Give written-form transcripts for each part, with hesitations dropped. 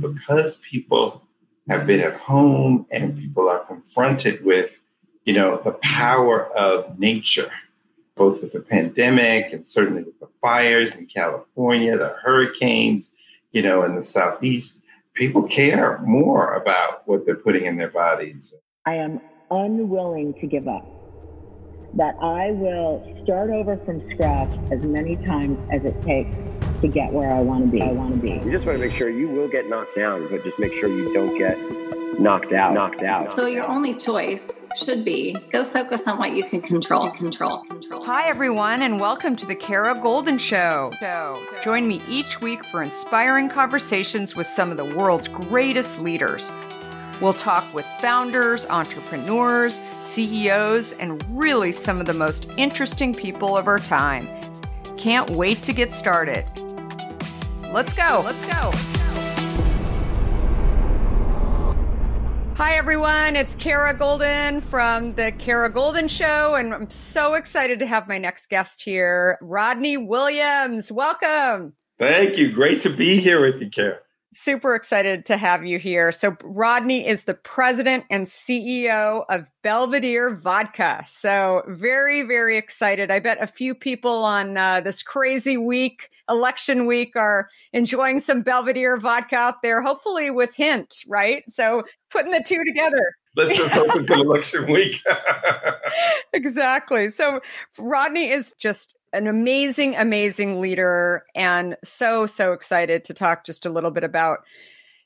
because people have been at home and people are confronted with, you know, the power of nature, both with the pandemic and certainly with the fires in California, the hurricanes, you know, in the Southeast, people care more about what they're putting in their bodies. I am unwilling to give up, that I will start over from scratch as many times as it takes to get where I want to be. You just want to make sure you will get knocked down, but just make sure you don't get knocked out. So your only choice should be go focus on what you can control. Hi, everyone, and welcome to the Kara Goldin Show. Join me each week for inspiring conversations with some of the world's greatest leaders. We'll talk with founders, entrepreneurs, CEOs, and really some of the most interesting people of our time. Can't wait to get started. Let's go. Hi, everyone. It's Kara Goldin from The Kara Goldin Show, and I'm so excited to have my next guest here, Rodney Williams. Welcome. Thank you. Great to be here with you, Kara. Super excited to have you here. So Rodney is the president and CEO of Belvedere Vodka. So very, very excited. I bet a few people on this crazy week, election week, are enjoying some Belvedere vodka out there, hopefully with Hint, right? So putting the two together. Let's just hope it's an election week. Exactly. So Rodney is just an amazing, amazing leader, and so excited to talk just a little bit about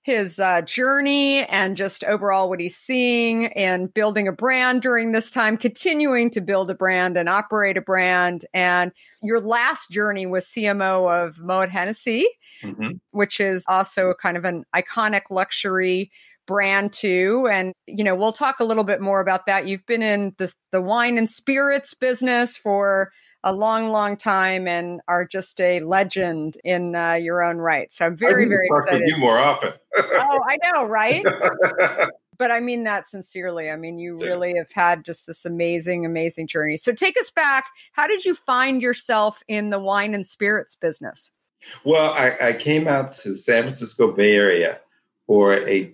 his journey and just overall what he's seeing and building a brand during this time, continuing to build a brand and operate a brand. And your last journey was CMO of Moët Hennessy, which is also kind of an iconic luxury brand too. And, you know, we'll talk a little bit more about that. You've been in the wine and spirits business for a long, long time and are just a legend in your own right. So I'm very, very excited. With you more often. Oh, I know, right? But I mean that sincerely. I mean, you really have had just this amazing, amazing journey. So take us back. How did you find yourself in the wine and spirits business? Well, I came out to the San Francisco Bay Area for a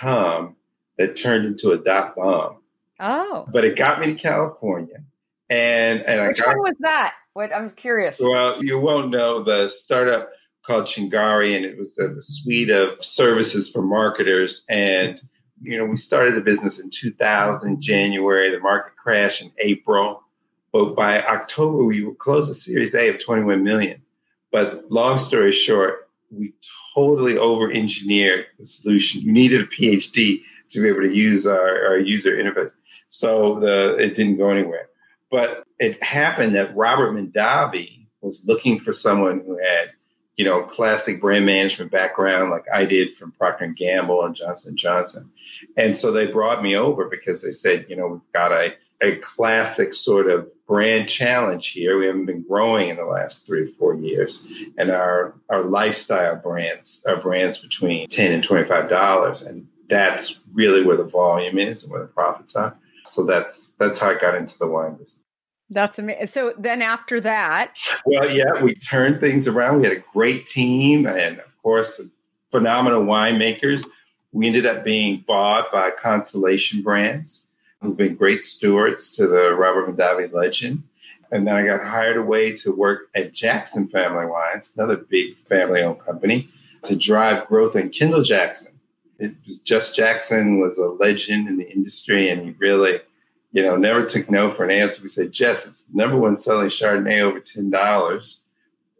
.com that turned into a .bomb. Oh. But it got me to California. And which one was that? What I'm curious. Well, you won't know the startup called Chingari, and it was the suite of services for marketers. And you know, we started the business in 2000, January. The market crashed in April, but by October we would close a Series A of $21 million. But long story short, we totally over-engineered the solution. You needed a PhD to be able to use our user interface, so it didn't go anywhere. But it happened that Robert Mondavi was looking for someone who had, you know, classic brand management background like I did from Procter & Gamble and Johnson & Johnson. And so they brought me over because they said, you know, we've got a classic sort of brand challenge here. We haven't been growing in the last 3 or 4 years. And our lifestyle brands are brands between $10 and $25. And that's really where the volume is and where the profits are. So that's how I got into the wine business. That's amazing. So then after that. Well, yeah, we turned things around. We had a great team and, of course, phenomenal winemakers. We ended up being bought by Constellation Brands, who've been great stewards to the Robert Mondavi legend. And then I got hired away to work at Jackson Family Wines, another big family-owned company, to drive growth in Kendall Jackson. It was Jess Jackson was a legend in the industry, and he really, you know, never took no for an answer. We said, Jess, it's the number one selling Chardonnay over $10.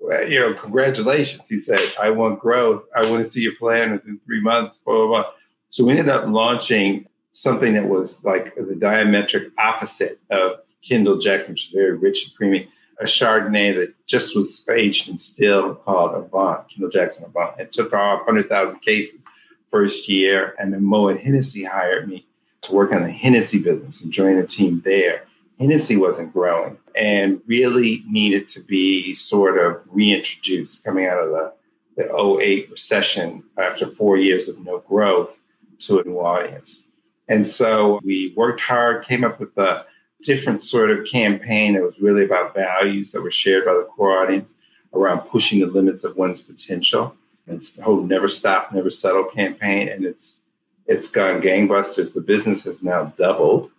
Well, you know, congratulations. He said, I want growth. I want to see your plan within 3 months, blah, blah, blah. So we ended up launching something that was like the diametric opposite of Kendall Jackson, which is very rich and creamy, a Chardonnay that just was aged and still called Avant, Kendall Jackson Avant. It took off 100,000 cases. First year, and then Moët Hennessy hired me to work on the Hennessy business and join a team there. Hennessy wasn't growing and really needed to be sort of reintroduced coming out of the 2008 recession after 4 years of no growth to a new audience. And so we worked hard, came up with a different sort of campaign that was really about values that were shared by the core audience around pushing the limits of one's potential. It's the whole never stop, never settle campaign, and it's gone gangbusters. The business has now doubled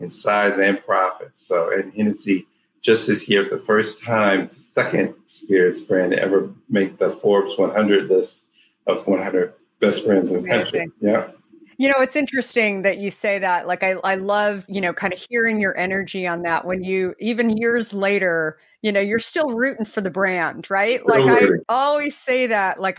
in size and profits. So, and Hennessy just this year, for the first time, it's the second spirits brand to ever make the Forbes 100 list of 100 best brands in the country. Yeah. You know, it's interesting that you say that. Like, I love, you know, kind of hearing your energy on that when you, even years later, you know, you're still rooting for the brand, right? Still like rooting. I always say that, like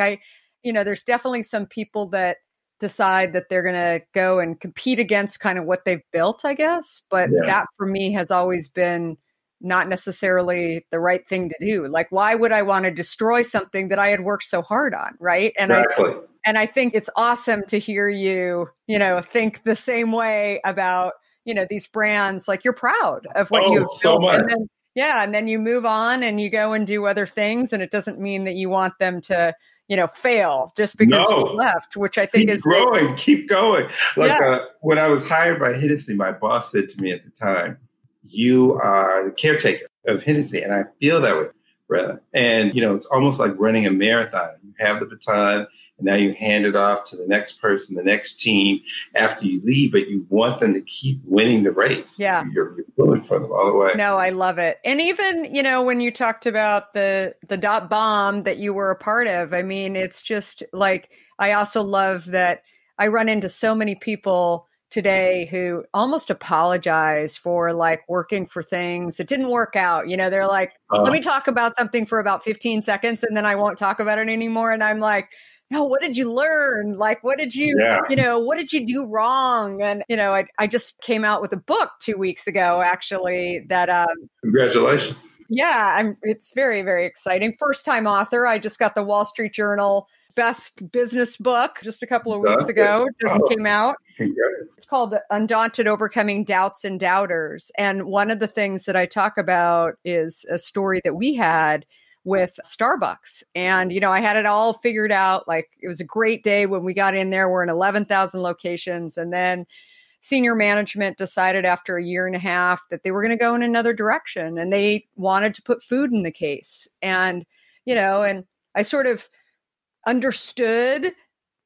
you know, there's definitely some people that decide that they're going to go and compete against kind of what they've built, I guess. But that for me has always been not necessarily the right thing to do. Like, why would I want to destroy something that I had worked so hard on? Right. And exactly. And I think it's awesome to hear you, you know, think the same way about, you know, these brands. Like, you're proud of what you've built. So much. And then you move on and you go and do other things. And it doesn't mean that you want them to, you know, fail just because you left, which I think is growing. Keep going. Like when I was hired by Hennessy, my boss said to me at the time, "You are the caretaker of Hennessy," and I feel that way, rather. And you know, it's almost like running a marathon. You have the baton. And now you hand it off to the next person, the next team after you leave, but you want them to keep winning the race. Yeah. You're pulling for them all the way. No, I love it. And even, you know, when you talked about the dot bomb that you were a part of, I mean, it's just like, I also love that I run into so many people today who almost apologize for like working for things that didn't work out. You know, they're like, let me talk about something for about 15 seconds and then I won't talk about it anymore. And I'm like, no, what did you learn? Like, what did you, you know, what did you do wrong? And, you know, I just came out with a book 2 weeks ago, actually, that. Congratulations. Yeah, it's very, very exciting. First time author. I just got the Wall Street Journal Best Business Book just a couple of weeks ago. Just came out. Congrats. It's called Undaunted: Overcoming Doubts and Doubters. And one of the things that I talk about is a story that we had with Starbucks. And, you know, I had it all figured out. Like, it was a great day when we got in there. We're in 11,000 locations. And then senior management decided after a year and a half that they were going to go in another direction. And they wanted to put food in the case. And, you know, and I sort of understood,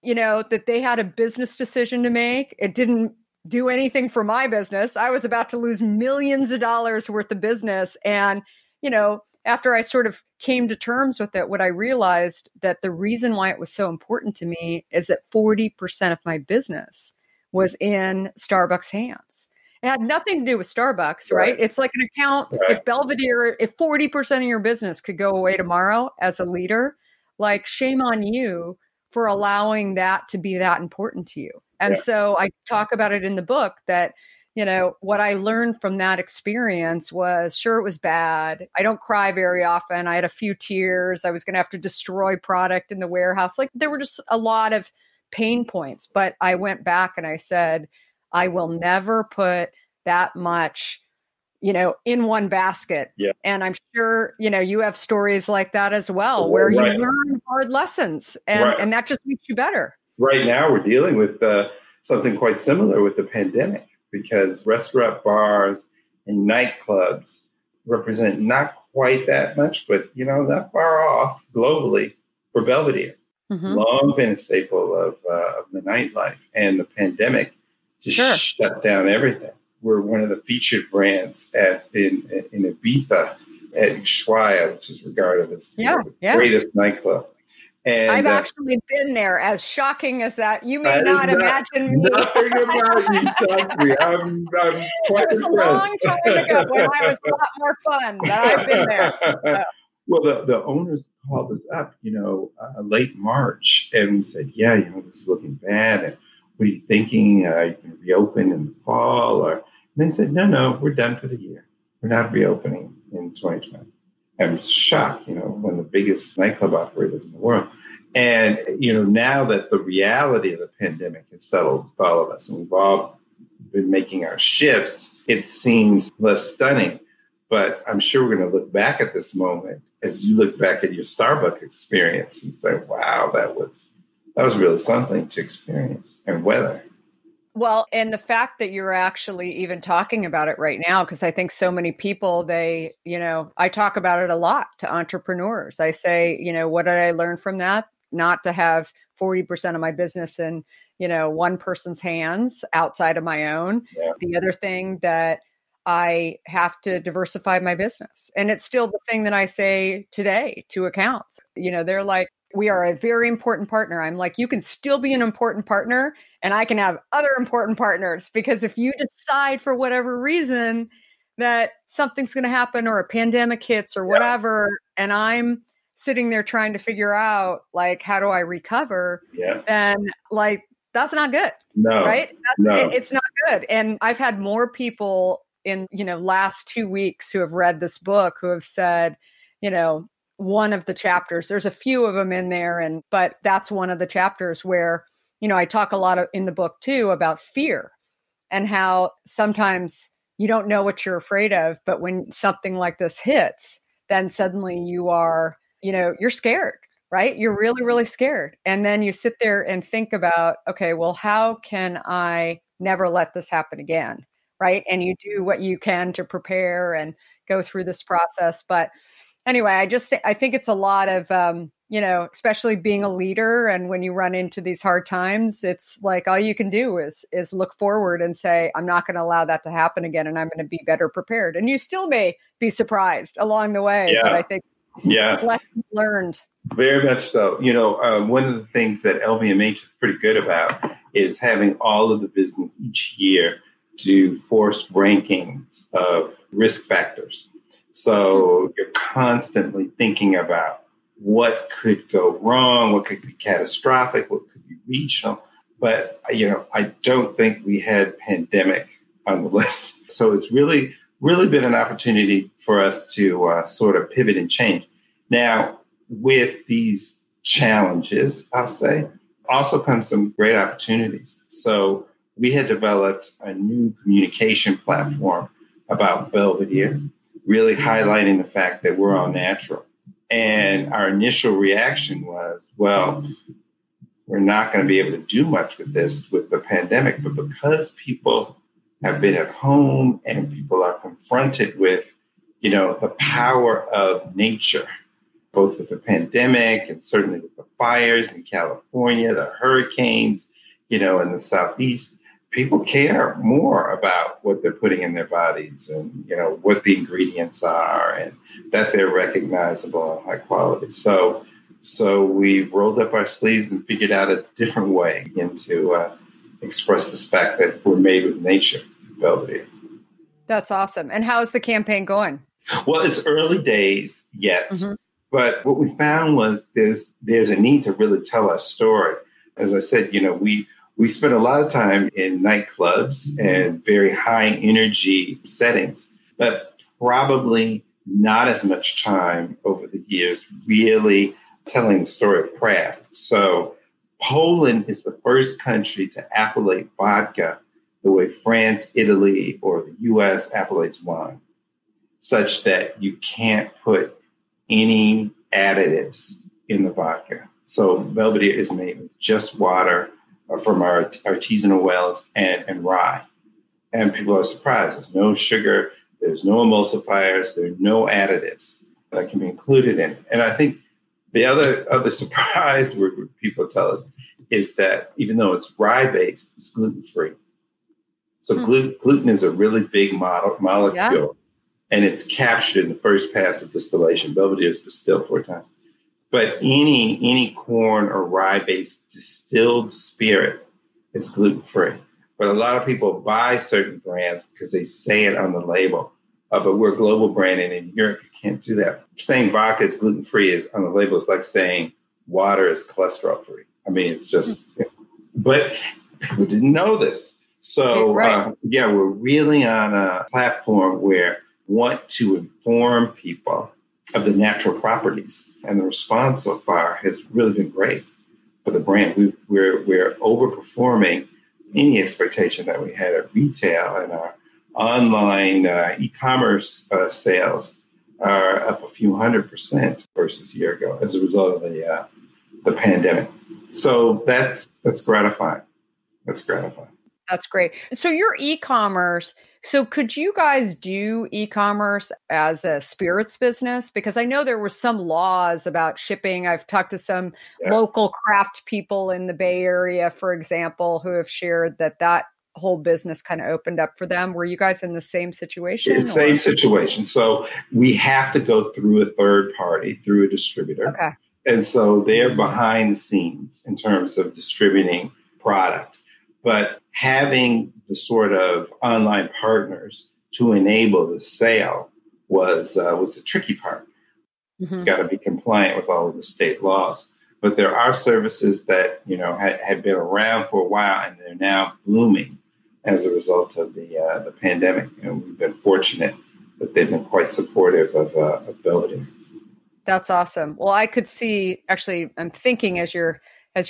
you know, that they had a business decision to make. It didn't do anything for my business. I was about to lose millions of dollars worth of business. And, you know, after I sort of came to terms with it, what I realized that the reason why it was so important to me is that 40% of my business was in Starbucks' hands. It had nothing to do with Starbucks, right? It's like an account. Right. If Belvedere, if 40% of your business could go away tomorrow as a leader, like, shame on you for allowing that to be that important to you. And so I talk about it in the book that, you know, what I learned from that experience was, sure, it was bad. I don't cry very often. I had a few tears. I was going to have to destroy product in the warehouse. Like, there were just a lot of pain points. But I went back and I said, I will never put that much, you know, in one basket. Yeah. And I'm sure, you know, you have stories like that as well, where you learn hard lessons and that just makes you better. Right now, we're dealing with something quite similar with the pandemic, because restaurant bars and nightclubs represent not quite that much, but, you know, not far off globally for Belvedere. Long been a staple of the nightlife, and the pandemic just shut down everything. We're one of the featured brands in Ibiza at Ushuaia, which is regarded as the greatest nightclub. And I've actually been there, as shocking as that. You may not imagine me. Nothing about you shocks me. I'm quite it was a long time ago when I was a lot more fun, but I've been there. So. Well, the owners called us up, you know, late March, and we said, yeah, you know, this is looking bad. And what are you thinking? You can reopen in the fall? Or, and they said, no, we're done for the year. We're not reopening in 2020. I'm shocked, you know, one of the biggest nightclub operators in the world. And, you know, now that the reality of the pandemic has settled with all of us and we've all been making our shifts, it seems less stunning. But I'm sure we're going to look back at this moment as you look back at your Starbucks experience and say, wow, that was really something to experience and weather. Well, and the fact that you're actually even talking about it right now, because I think so many people, they, you know, I talk about it a lot to entrepreneurs. I say, you know, what did I learn from that? not to have 40% of my business in, you know, one person's hands outside of my own. Yeah. The other thing that I have to diversify my business. And it's still the thing that I say today to accounts. You know, they're like, we are a very important partner. I'm like, you can still be an important partner and I can have other important partners, because if you decide for whatever reason that something's going to happen or a pandemic hits or whatever, yeah. and I'm sitting there trying to figure out like, how do I recover? Yeah. Then like, that's not good. No. Right. It's not good. And I've had more people in, you know, last 2 weeks who have read this book, who have said, you know, one of the chapters, there's a few of them in there. But that's one of the chapters where, you know, I talk a lot in the book too about fear and how sometimes you don't know what you're afraid of, but when something like this hits, then suddenly you are, you know, you're scared, right? You're really, really scared. And then you sit there and think about, okay, well, how can I never let this happen again? Right. And you do what you can to prepare and go through this process. But anyway, I think it's a lot of, you know, especially being a leader. And when you run into these hard times, it's like, all you can do is look forward and say, I'm not going to allow that to happen again. And I'm going to be better prepared. And you still may be surprised along the way. Yeah. But I think lessons learned. Very much so. You know, one of the things that LVMH is pretty good about is having all of the business each year do forced rankings of risk factors. So you're constantly thinking about what could go wrong, what could be catastrophic, what could be regional. But, you know, I don't think we had pandemic on the list. So it's really, really been an opportunity for us to sort of pivot and change. Now, with these challenges, I'll say, also come some great opportunities. So we had developed a new communication platform about Belvedere, really highlighting the fact that we're all natural. And our initial reaction was, well, we're not going to be able to do much with this, with the pandemic. But because people have been at home and people are confronted with, you know, the power of nature, both with the pandemic and certainly with the fires in California, the hurricanes, you know, in the Southeast, people care more about what they're putting in their bodies and, you know, what the ingredients are and that they're recognizable and high quality. So we've rolled up our sleeves and figured out a different way to express this fact that we're made with nature, Belvedere. That's awesome. And how's the campaign going? Well, it's early days yet, mm-hmm. but what we found was there's a need to really tell our story. As I said, you know, we spend a lot of time in nightclubs and very high energy settings, but probably not as much time over the years really telling the story of craft. So Poland is the first country to appellate vodka the way France, Italy, or the U.S. appellates wine, such that you can't put any additives in the vodka. So Belvedere is made with just water from our artisanal wells and rye. And people are surprised. There's no sugar. There's no emulsifiers. There are no additives that can be included in it. And I think the other surprise where people tell us is that even though it's rye-based, it's gluten-free. So gluten is a really big molecule. Yeah. And it's captured in the first pass of distillation. Belvedere is distilled 4 times. But any corn or rye-based distilled spirit is gluten-free. But a lot of people buy certain brands because they say it on the label. But we're a global brand, and in Europe, you can't do that. Saying vodka is gluten-free is on the label is like saying water is cholesterol-free. I mean, it's just... But people didn't know this. So, we're really on a platform where we want to inform people of the natural properties. And the response so far has really been great for the brand. We're overperforming any expectation that we had at retail, and our online e-commerce sales are up a few 100% versus a year ago as a result of the pandemic. So that's gratifying. That's great. So your e-commerce, so could you guys do e-commerce as a spirits business? Because I know there were some laws about shipping. I've talked to some local craft people in the Bay Area, for example, who have shared that that whole business kind of opened up for them. Were you guys in the same situation? The same situation. So we have to go through a third party, through a distributor. Okay. And so they're behind the scenes in terms of distributing product. But having the sort of online partners to enable the sale was the tricky part. Mm-hmm. You've got to be compliant with all of the state laws. But there are services that, you know, had been around for a while, and they're now blooming as a result of the pandemic. And we've been fortunate that they've been quite supportive of building. That's awesome. Well, I could see, actually, I'm thinking as you're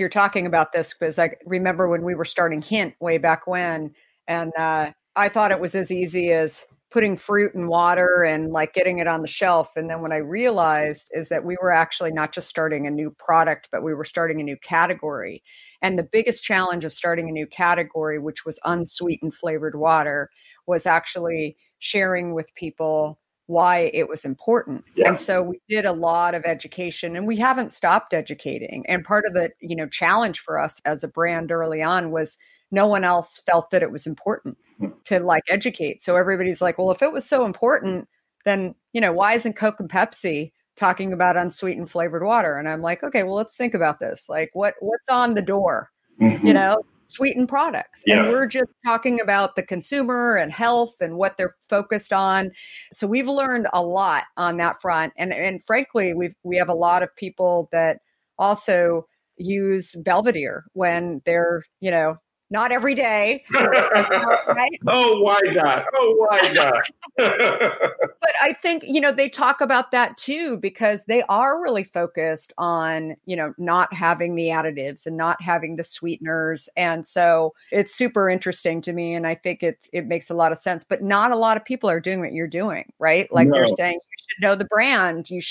talking about this, because I remember when we were starting Hint way back when, and I thought it was as easy as putting fruit and water and like getting it on the shelf. And then what I realized is that we were actually not just starting a new product, but we were starting a new category. And the biggest challenge of starting a new category, which was unsweetened flavored water, was actually sharing with people why it was important. Yeah. And so we did a lot of education, and we haven't stopped educating. And part of the, you know, challenge for us as a brand early on was no one else felt that it was important to like educate. So everybody's like, well, if it was so important, then, you know, why isn't Coke and Pepsi talking about unsweetened flavored water? And I'm like, okay, well, let's think about this. Like what's on the door, mm-hmm. you know, sweetened products. Yeah. And we're just talking about the consumer and health and what they're focused on. So we've learned a lot on that front. And frankly, we have a lot of people that also use Belvedere when they're, you know, not every day. Right? Oh, why not? Oh, why not? But I think, you know, they talk about that too, because they are really focused on, you know, not having the additives and not having the sweeteners. And so it's super interesting to me. And I think it makes a lot of sense, but not a lot of people are doing what you're doing, right? Like you're saying, you should know the brand. You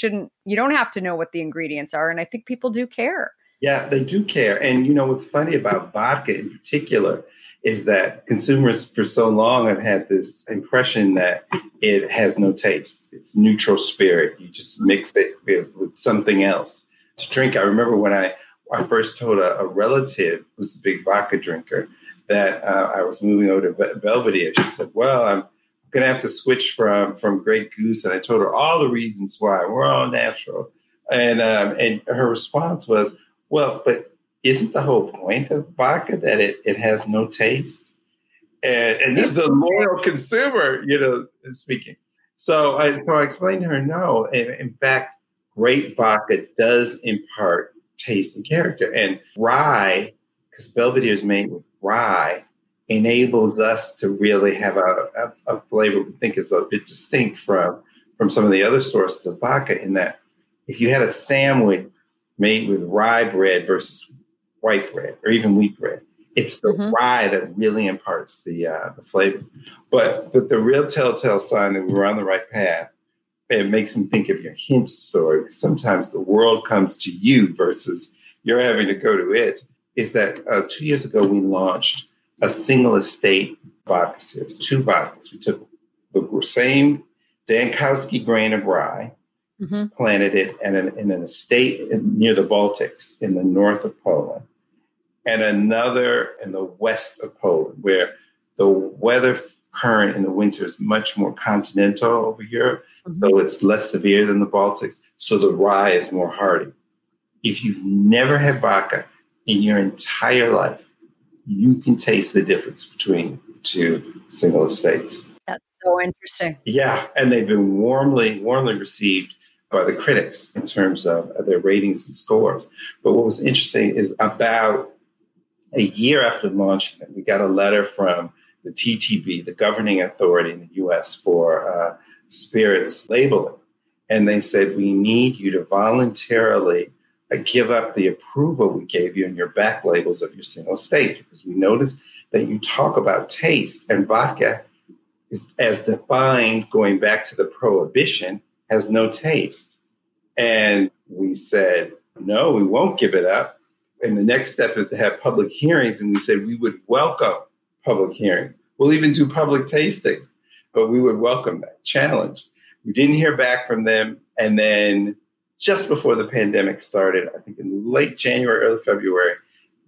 don't have to know what the ingredients are. And I think people do care. Yeah, they do care. And, you know, what's funny about vodka in particular is that consumers for so long have had this impression that it has no taste. It's neutral spirit. You just mix it with something else to drink. I remember when I first told a relative who's a big vodka drinker that I was moving over to Belvedere. She said, well, I'm going to have to switch from Grey Goose. And I told her all the reasons why. We're all natural. And her response was, well, but isn't the whole point of vodka that it has no taste? And this is a loyal consumer, you know, speaking. So I explained to her, no, in fact, great vodka does impart taste and character. And rye, because Belvedere is made with rye, enables us to really have a flavor we think is a bit distinct from some of the other sources of vodka, in that if you had a sandwich made with rye bread versus white bread or even wheat bread, it's the mm-hmm. rye that really imparts the flavor. But the real telltale sign that we were on the right path, it makes me think of your Hint story, because sometimes the world comes to you versus you're having to go to it, is that 2 years ago we launched a single estate vodka series, 2 vodkas. We took the same Dankowski grain of rye, mm-hmm. planted it in an estate near the Baltics in the north of Poland, and another in the west of Poland, where the weather current in the winter is much more continental over Europe, mm-hmm. so it's less severe than the Baltics, so the rye is more hardy. If you've never had vodka in your entire life, you can taste the difference between the two single estates. That's so interesting. Yeah, and they've been warmly received by the critics in terms of their ratings and scores. But what was interesting is about a year after launching it, we got a letter from the TTB, the governing authority in the U.S. for spirits labeling. And they said, we need you to voluntarily give up the approval we gave you in your back labels of your single states, because we noticed that you talk about taste, and vodka is, as defined going back to the prohibition, has no taste. And we said, no, we won't give it up. And the next step is to have public hearings. And we said, we would welcome public hearings. We'll even do public tastings, but we would welcome that challenge. We didn't hear back from them. And then just before the pandemic started, I think in late January, early February,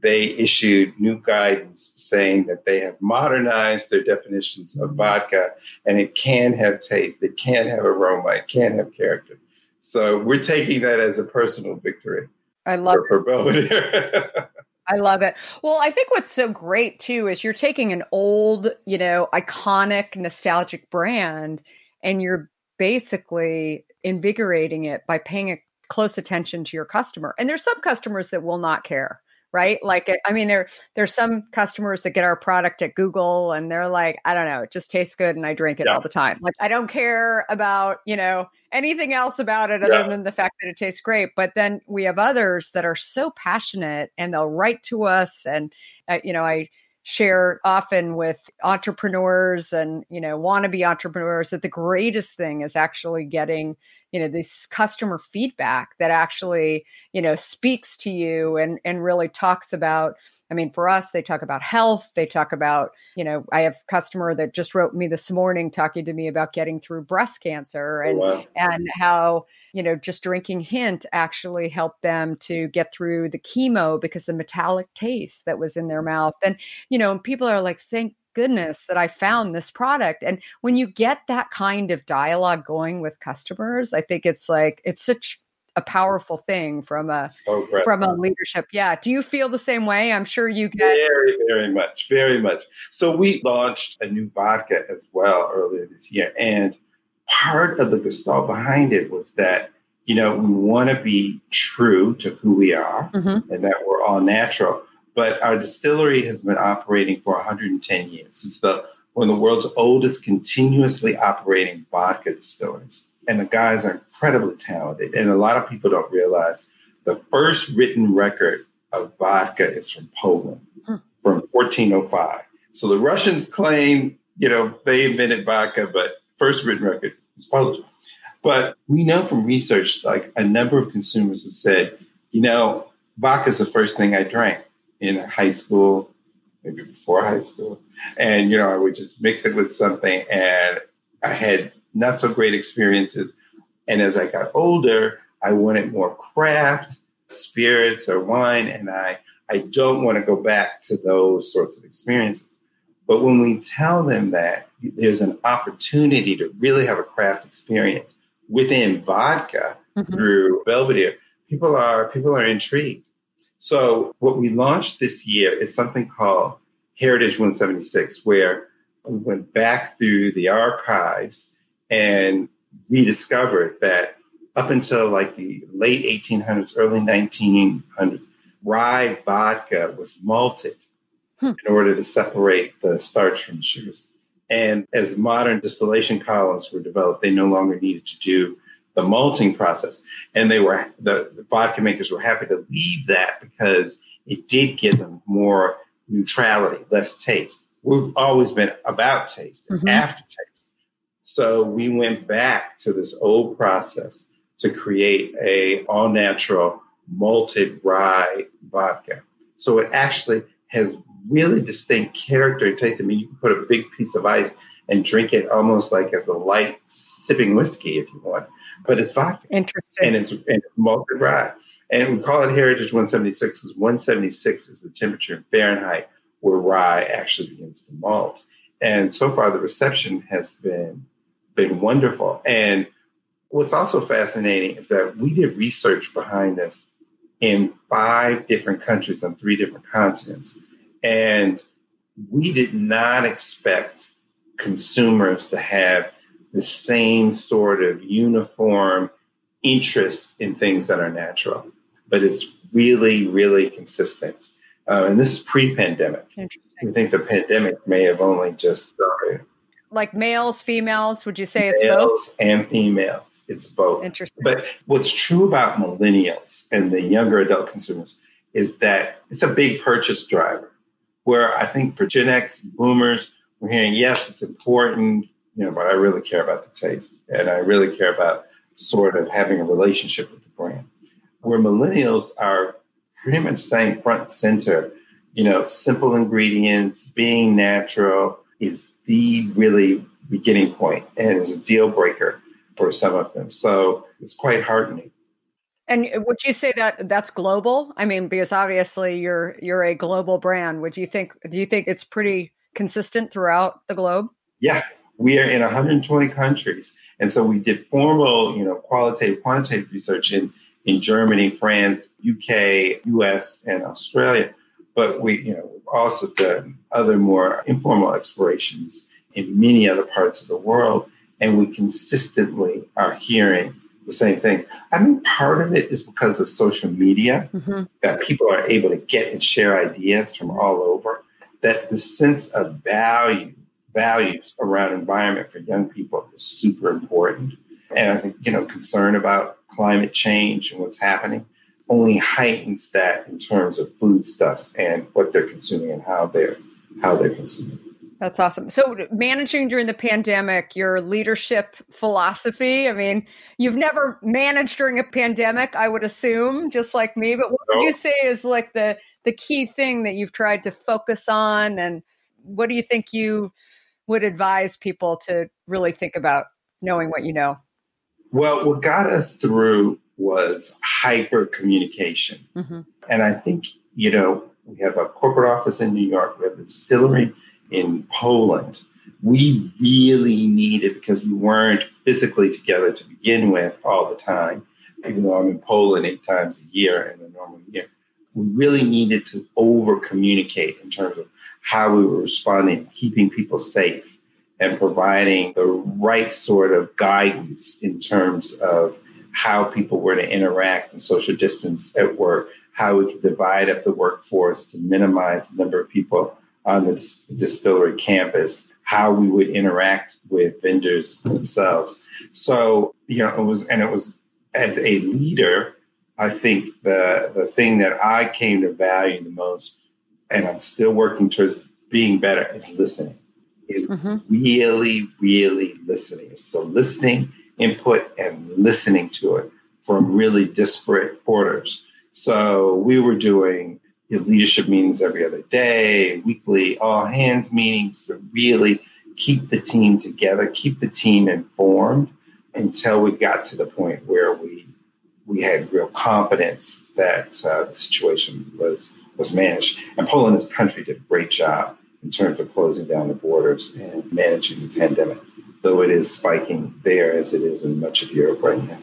they issued new guidance saying that they have modernized their definitions of vodka, and it can have taste, it can have aroma, it can have character. So we're taking that as a personal victory. I love it. For Belvedere. I love it. Well, I think what's so great too is you're taking an old, you know, iconic, nostalgic brand, and you're basically invigorating it by paying close attention to your customer. And there's some customers that will not care, right? Like, I mean, there's some customers that get our product at Google and they're like, I don't know, it just tastes good and I drink it all the time. Like, I don't care about, you know, anything else about it other than the fact that it tastes great. But then we have others that are so passionate and they'll write to us. And, you know, I share often with entrepreneurs and, you know, wannabe entrepreneurs that the greatest thing is actually getting, you know, this customer feedback that actually, you know, speaks to you and really talks about, I mean, for us, they talk about health. They talk about, you know, I have a customer that just wrote me this morning talking to me about getting through breast cancer and, and how, you know, just drinking Hint actually helped them to get through the chemo because the metallic taste that was in their mouth. And, you know, and people are like, thank goodness that I found this product. And when you get that kind of dialogue going with customers, I think it's like, it's such a powerful thing from a leadership. Yeah. Do you feel the same way? I'm sure you get very, very much, very much. So we launched a new vodka as well earlier this year. And part of the gestalt behind it was that, you know, we want to be true to who we are and that we're all natural. But our distillery has been operating for 110 years. It's one of the world's oldest continuously operating vodka distilleries. And the guys are incredibly talented. And a lot of people don't realize the first written record of vodka is from Poland, from 1405. So the Russians claim, you know, they invented vodka, but first written record is Polish. But we know from research, like a number of consumers have said, you know, vodka is the first thing I drank in high school, maybe before high school. And, you know, I would just mix it with something. And I had not so great experiences. And as I got older, I wanted more craft spirits or wine. And I don't want to go back to those sorts of experiences. But when we tell them that there's an opportunity to really have a craft experience within vodka through Belvedere, people are intrigued. So what we launched this year is something called Heritage 176, where we went back through the archives and rediscovered that up until like the late 1800s, early 1900s, rye vodka was malted in order to separate the starch from the sugars. And as modern distillation columns were developed, they no longer needed to do the malting process. And they were the vodka makers were happy to leave that because it did give them more neutrality, less taste. We've always been about taste and aftertaste. So we went back to this old process to create a all-natural malted rye vodka. So it actually has really distinct character and taste. I mean, you can put a big piece of ice and drink it almost like as a light sipping whiskey if you want. But it's vodka. Interesting. And it's malted rye. And we call it Heritage 176 because 176 is the temperature in Fahrenheit where rye actually begins to malt. And so far, the reception has been wonderful. And what's also fascinating is that we did research behind this in 5 different countries on 3 different continents. And we did not expect consumers to have the same sort of uniform interest in things that are natural, but it's really, really consistent. And this is pre-pandemic. Interesting. We think the pandemic may have only just started. Like males, females, would you say it's both? Males and females, it's both. Interesting. But what's true about millennials and the younger adult consumers is that it's a big purchase driver, where I think for Gen X, boomers, we're hearing, yes, it's important, you know, but I really care about the taste and I really care about sort of having a relationship with the brand. Where millennials are pretty much saying front and center you know, simple ingredients, being natural is the really beginning point and is a deal breaker for some of them. So it's quite heartening. And would you say that that's global? I mean, because obviously you're a global brand. Do you think it's pretty consistent throughout the globe? Yeah, we are in 120 countries. And so we did formal, you know, qualitative, quantitative research in Germany, France, UK, US, and Australia. But we, you know, we've also done other more informal explorations in many other parts of the world. And we consistently are hearing the same things. I think part of it is because of social media, mm-hmm. that people are able to get and share ideas from all over, that the sense of values around environment for young people is super important. And I think, you know, concern about climate change and what's happening only heightens that in terms of foodstuffs and what they're consuming and how they're consuming. That's awesome. So managing during the pandemic, your leadership philosophy, I mean, you've never managed during a pandemic, I would assume, just like me, but what would you say is like the key thing that you've tried to focus on? And what do you think you would advise people to really think about knowing what you know? Well, what got us through was hyper communication. Mm-hmm. And I think, you know, we have a corporate office in New York, we have a distillery in Poland. We really needed, because we weren't physically together to begin with all the time, even though I'm in Poland 8 times a year in a normal year, we really needed to over communicate in terms of how we were responding, keeping people safe and providing the right sort of guidance in terms of how people were to interact and social distance at work, how we could divide up the workforce to minimize the number of people on the distillery campus, how we would interact with vendors themselves. So, you know, it was as a leader, I think the thing that I came to value the most, and I'm still working towards being better, is listening. Is mm-hmm. really, really listening. So listening input and listening to it from really disparate quarters. So we were doing leadership meetings every other day, weekly all hands meetings to really keep the team together, keep the team informed until we got to the point where we had real confidence that the situation was managed. And Poland as a country did a great job in terms of closing down the borders and managing the pandemic, though it is spiking there as it is in much of Europe right now.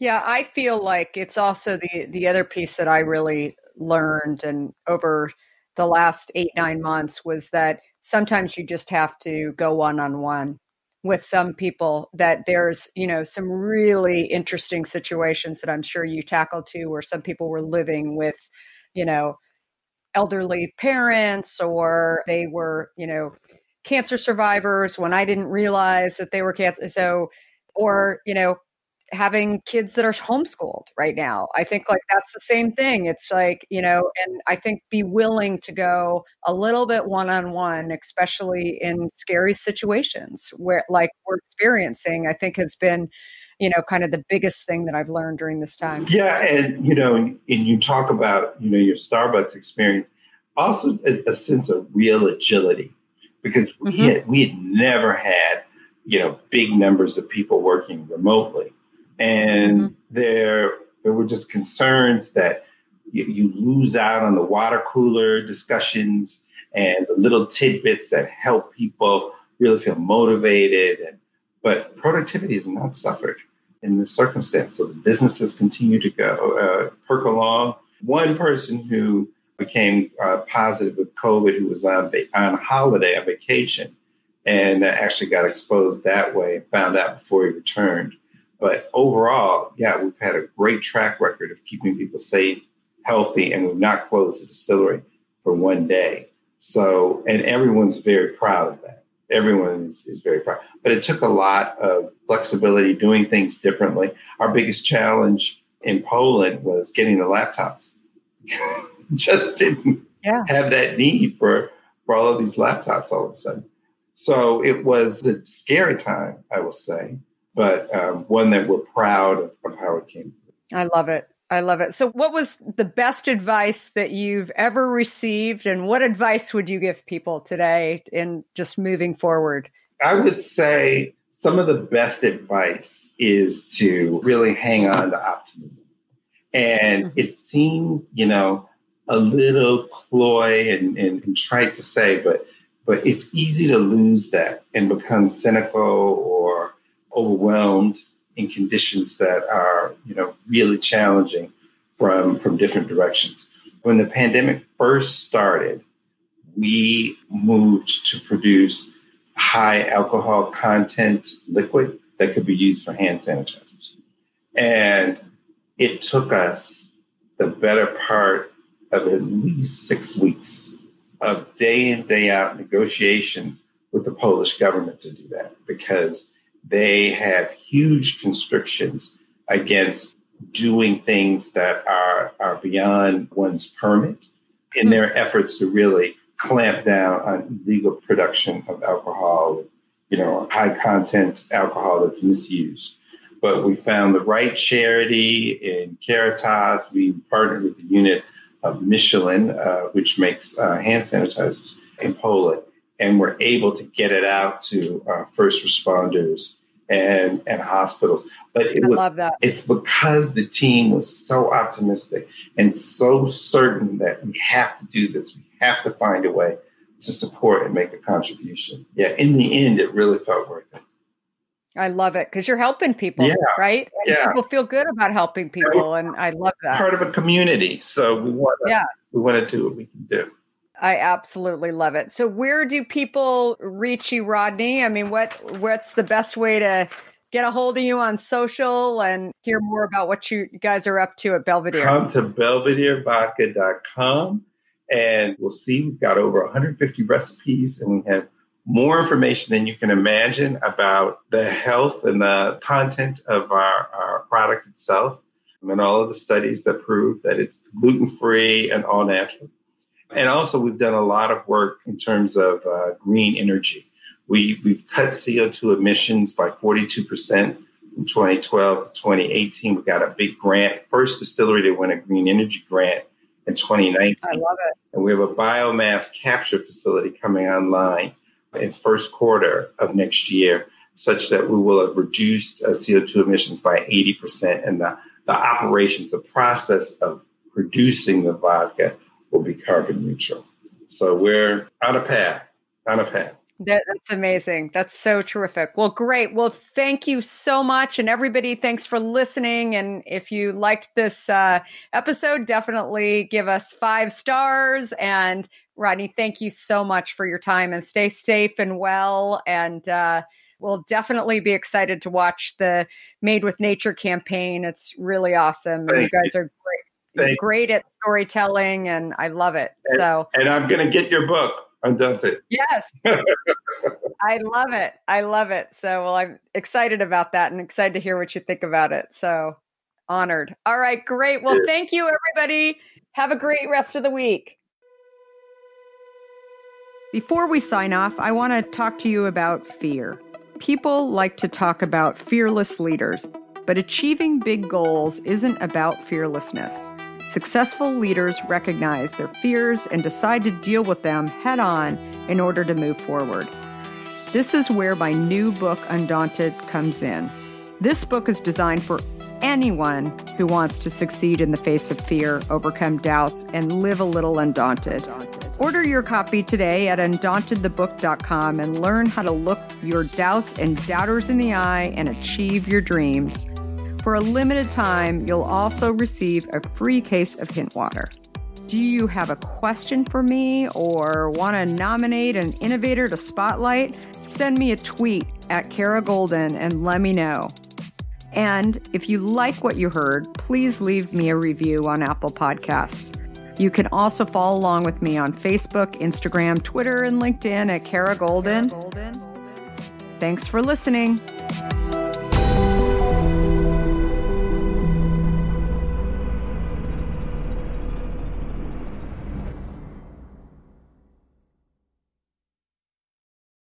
Yeah, I feel like it's also the other piece that I really learned and over the last 8-9 months was that sometimes you just have to go one-on-one with some people, that there's, you know, some really interesting situations that I'm sure you tackled too, where some people were living with, you know, elderly parents, or they were, you know, cancer survivors when I didn't realize that they were cancer. So, or, you know, having kids that are homeschooled right now. I think like that's the same thing. It's like, you know, and I think be willing to go a little bit one-on-one, especially in scary situations where like we're experiencing, I think has been, you know, kind of the biggest thing that I've learned during this time. Yeah. And, you know, and you talk about, you know, your Starbucks experience, also a sense of real agility, because mm-hmm. we had never had, you know, big numbers of people working remotely. And mm-hmm. there were just concerns that you lose out on the water cooler discussions and the little tidbits that help people really feel motivated. But productivity has not suffered in this circumstance. So the businesses continue to go perk along. One person who became positive with COVID, who was on holiday, on vacation, and actually got exposed that way, and found out before he returned. But overall, yeah, we've had a great track record of keeping people safe, healthy, and we've not closed the distillery for one day. So, and everyone's very proud of that. Everyone is very proud. But it took a lot of flexibility, doing things differently. Our biggest challenge in Poland was getting the laptops. Just didn't have that need for all of these laptops all of a sudden. So it was a scary time, I will say. But one that we're proud of how it came. I love it. I love it. So what was the best advice that you've ever received? And what advice would you give people today in just moving forward? I would say some of the best advice is to really hang on to optimism. And it seems, you know, a little ploy and trite to say, but it's easy to lose that and become cynical or overwhelmed in conditions that are, you know, really challenging from different directions. When the pandemic first started, we moved to produce high alcohol content liquid that could be used for hand sanitizers. And it took us the better part of at least 6 weeks of day in, day out negotiations with the Polish government to do that, because they have huge constrictions against doing things that are beyond one's permit in their efforts to really clamp down on illegal production of alcohol, you know, high content alcohol that's misused. But we found the right charity in Caritas. We partnered with a unit of Michelin, which makes hand sanitizers in Poland. And we're able to get it out to first responders and hospitals. But it's because the team was so optimistic and so certain that we have to do this. We have to find a way to support and make a contribution. Yeah, in the end, it really felt worth it. I love it, because you're helping people, right? And people feel good about helping people, and I love that. Part of a community, so we want to do what we can do. I absolutely love it. So where do people reach you, Rodney? I mean, what's the best way to get a hold of you on social and hear more about what you guys are up to at Belvedere? Come to belvederevodka.com and we'll see. We've got over 150 recipes, and we have more information than you can imagine about the health and the content of our product itself, and all of the studies that prove that it's gluten-free and all natural. And also, we've done a lot of work in terms of green energy. We've cut CO2 emissions by 42% from 2012 to 2018. We got a big grant, first distillery to win a green energy grant in 2019. I love it. And we have a biomass capture facility coming online in first quarter of next year, such that we will have reduced CO2 emissions by 80%. And the operations, the process of producing the vodka will be carbon neutral. So we're on a path. That's amazing. That's so terrific. Well, great. Well, thank you so much. And everybody, thanks for listening. And if you liked this episode, definitely give us 5 stars. And Rodney, thank you so much for your time, and stay safe and well. And we'll definitely be excited to watch the Made With Nature campaign. It's really awesome. And you guys are great. You're great at storytelling, and I love it. And I'm going to get your book, Undaunted. Yes. I love it. So, well, I'm excited about that and excited to hear what you think about it. So, honored. All right, great. Well, thank you, everybody. Have a great rest of the week. Before we sign off, I want to talk to you about fear. People like to talk about fearless leaders, but achieving big goals isn't about fearlessness. Successful leaders recognize their fears and decide to deal with them head-on in order to move forward. This is where my new book, Undaunted, comes in. This book is designed for anyone who wants to succeed in the face of fear, overcome doubts, and live a little undaunted. Order your copy today at undauntedthebook.com and learn how to look your doubts and doubters in the eye and achieve your dreams. For a limited time, you'll also receive a free case of Hint water. Do you have a question for me or want to nominate an innovator to spotlight? Send me a tweet at Kara Goldin and let me know. And if you like what you heard, please leave me a review on Apple Podcasts. You can also follow along with me on Facebook, Instagram, Twitter, and LinkedIn at Kara Goldin. Thanks for listening.